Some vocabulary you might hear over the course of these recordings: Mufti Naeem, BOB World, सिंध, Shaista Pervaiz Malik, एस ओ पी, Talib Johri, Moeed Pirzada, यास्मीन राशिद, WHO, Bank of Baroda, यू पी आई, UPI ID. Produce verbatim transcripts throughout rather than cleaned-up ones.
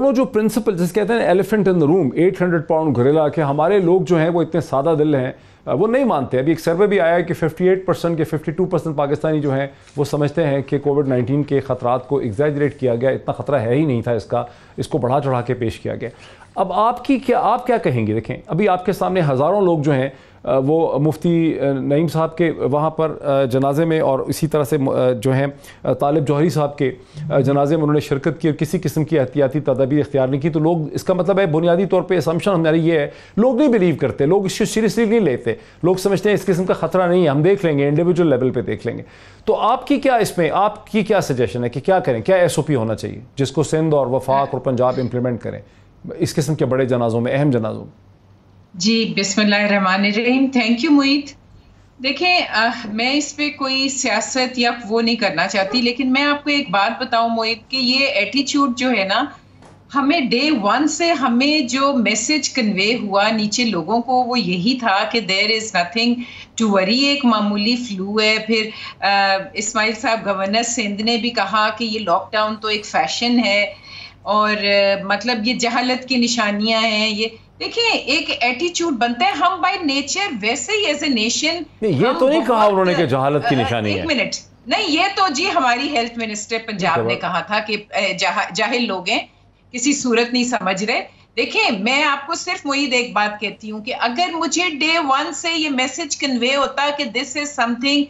दोनों जो प्रिंसिपल जिस कहते हैं एलिफेंट इन द रूम आठ सौ पाउंड गोरिल्ला के हमारे लोग जो हैं वो इतने सादा दिल हैं, वो नहीं मानते। अभी एक सर्वे भी आया है कि अट्ठावन परसेंट के बावन परसेंट पाकिस्तानी जो हैं वो समझते हैं कि कोविड नाइन्टीन के ख़तरात को एग्जैजरेट किया गया, इतना ख़तरा है ही नहीं था, इसका इसको बढ़ा चढ़ा के पेश किया गया। अब आपकी क्या आप क्या कहेंगे? देखें, अभी आपके सामने हज़ारों लोग जो हैं वो मुफ्ती नईम साहब के वहाँ पर जनाजे में और इसी तरह से जो हैं तालिब जौहरी साहब के जनाजे में उन्होंने शिरकत की और किसी किस्म की एहतियाती तदाबीर इख्तियार नहीं की। तो लोग, इसका मतलब है बुनियादी तौर पे असम्पशन हमारी ये है, लोग नहीं बिलीव करते, लोग इसको सीरियसली नहीं लेते, लोग समझते हैं इस किस्म का ख़तरा नहीं है, हम देख लेंगे, इंडिविजुअल लेवल पर देख लेंगे। तो आपकी क्या इसमें आपकी क्या सजेशन है कि क्या करें, क्या एस ओ पी होना चाहिए जिसको सिंध और वफाक और पंजाब इम्प्लीमेंट करें इस किस्म के बड़े जनाजों में, अहम जनाजों में? जी, बिस्मिल्लाहिर्रहमानिर्रहीम। Thank you Moid. देखें, मैं इस पर कोई सियासत या वो नहीं करना चाहती, लेकिन मैं आपको एक बात बताऊं मोईद कि ये एटीट्यूड जो है ना, हमें डे वन से हमें जो मैसेज कन्वे हुआ नीचे लोगों को वो यही था कि there is nothing to worry, एक मामूली फ्लू है। फिर इस्माइल साहब गवर्नर सिंध ने भी कहा कि ये लॉकडाउन तो एक फैशन है और मतलब ये जहालत की निशानियां हैं। ये देखिए, एक एटीट्यूड बनता है। हम बाय नेचर वैसे ही एज ए नेशन, ये तो नहीं कहा उन्होंने कि जहालत की निशानी है। एक मिनट, नहीं, ये तो जी हमारी हेल्थ मिनिस्टर पंजाब ने कहा था कि जाह, जाहिल लोग हैं, किसी सूरत नहीं समझ रहे। देखिए, मैं आपको सिर्फ मोईद एक बात कहती हूँ कि अगर मुझे डे वन से ये मैसेज कन्वे होता कि this is something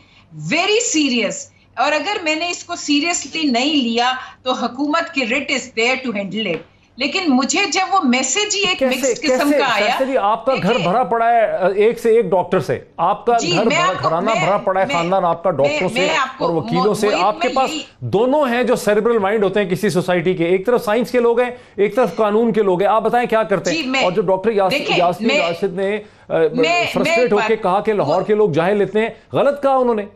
very serious, और अगर मैंने इसको सीरियसली नहीं लिया तो हुकूमत की writ is there to handle it. लेकिन मुझे जब वो मैसेज ही एक मिक्स किस्म का आया, आपका घर भरा पड़ा है एक से एक डॉक्टर से, आपका घर घराना भरा पड़ा है, खानदान आपका डॉक्टरों से और वकीलों से, आपके पास दोनों हैं जो सेरेब्रल माइंड होते हैं किसी सोसाइटी के, एक तरफ साइंस के लोग हैं, एक तरफ कानून के लोग हैं। आप बताएं क्या करते हैं? और जो डॉक्टर यास्मीन राशिद ने फ्रस्ट्रेट होकर कहा कि लाहौर के लोग जाहिल लेते हैं, गलत कहा उन्होंने।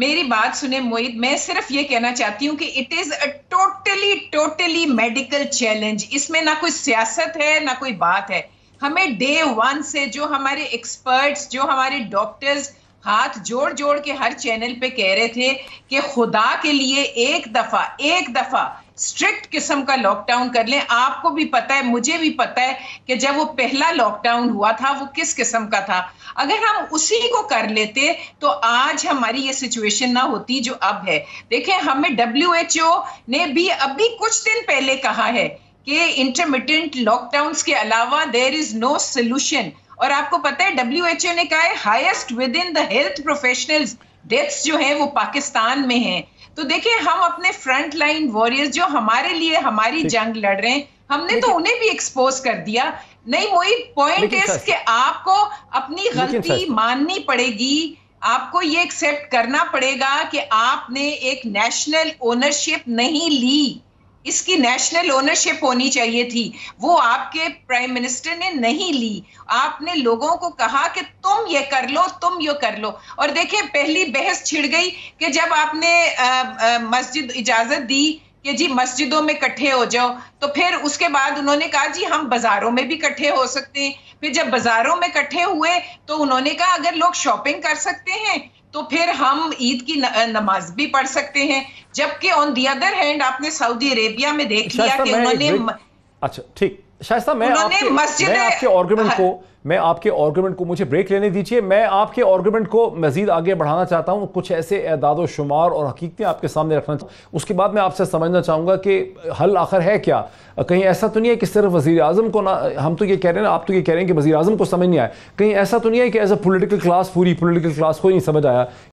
मेरी बात सुने मोईद, मैं सिर्फ ये कहना चाहती हूँ कि it is a totally totally medical challenge. इसमें ना कोई सियासत है ना कोई बात है। हमें डे वन से जो हमारे एक्सपर्ट्स, जो हमारे डॉक्टर्स हाथ जोड़ जोड़ के हर चैनल पे कह रहे थे कि खुदा के लिए एक दफा एक दफा स्ट्रिक्ट किस्म का लॉकडाउन कर लें। आपको भी पता है, मुझे भी पता है कि जब वो पहला लॉकडाउन हुआ था वो किस किस्म का था। अगर हम उसी को कर लेते तो आज हमारी ये सिचुएशन ना होती जो अब है। देखें, हमें डब्ल्यू एच ओ ने भी अभी कुछ दिन पहले कहा है कि इंटरमिटेंट लॉकडाउन्स के अलावा देयर इज नो सोल्यूशन। और आपको पता है डब्ल्यू एच ओ ने कहा है highest within the health professionals deaths जो है वो पाकिस्तान में हैं। तो देखिए, हम अपने फ्रंट लाइन वॉरियर्स जो हमारे लिए हमारी जंग लड़ रहे हैं, हमने तो उन्हें भी एक्सपोज कर दिया। नहीं मोहित, पॉइंट इज कि आपको अपनी गलती माननी पड़ेगी, आपको ये एक्सेप्ट करना पड़ेगा कि आपने एक नेशनल ओनरशिप नहीं ली। इसकी नेशनल ओनरशिप होनी चाहिए थी, वो आपके प्राइम मिनिस्टर ने नहीं ली। आपने लोगों को कहा कि तुम ये कर लो, तुम ये कर लो। और देखिए, पहली बहस छिड़ गई कि जब आपने आ, आ, मस्जिद इजाजत दी कि जी मस्जिदों में इकट्ठे हो जाओ, तो फिर उसके बाद उन्होंने कहा जी हम बाजारों में भी इकट्ठे हो सकते हैं। फिर जब बाजारों में इकट्ठे हुए तो उन्होंने कहा अगर लोग शॉपिंग कर सकते हैं तो फिर हम ईद की नमाज भी पढ़ सकते हैं। जबकि ऑन द अदर हैंड आपने सऊदी अरेबिया में देख लिया कि उन्होंने, अच्छा ठीक शायस्ता, मैं आपके, मैं आपके आर्गुमेंट को मैं आपके आर्गुमेंट को मुझे ब्रेक लेने दीजिए। मैं आपके आर्गुमेंट को मजीद आगे बढ़ाना चाहता हूँ, कुछ ऐसे एदादो शुमार और हकीकतें आपके सामने रखना चाहूँ। उसके बाद मैं आपसे समझना चाहूँगा कि हल आखिर है क्या। कहीं ऐसा तो नहीं है कि सिर्फ वज़ीर आज़म को ना, हम तो ये कह रहे हैं, आप तो ये कह रहे हैं कि वज़ीर आज़म को समझ नहीं आया, कहीं ऐसा तो नहीं है कि एज अ पोलिटिकल क्लास पूरी पोलिटिकल क्लास को नहीं समझ आया